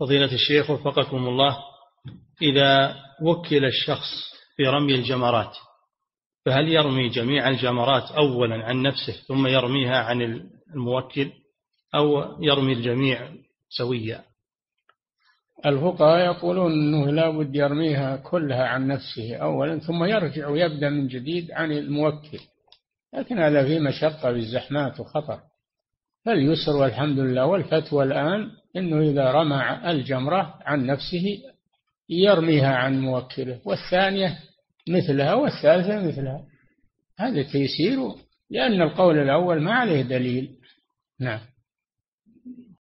فضيلة الشيخ وفقكم الله، إذا وكل الشخص في رمي الجمرات فهل يرمي جميع الجمرات أولا عن نفسه ثم يرميها عن الموكل أو يرمي الجميع سويا؟ الفقهاء يقولون أنه لا بد يرميها كلها عن نفسه أولا ثم يرجع ويبدأ من جديد عن الموكل، لكن هذا فيه مشقة بالزحمات وخطر، فاليسر والحمد لله. والفتوى الآن أنه إذا رمى الجمرة عن نفسه يرميها عن موكله، والثانية مثلها والثالثة مثلها، هذا تيسير، لأن القول الأول ما عليه دليل. نعم.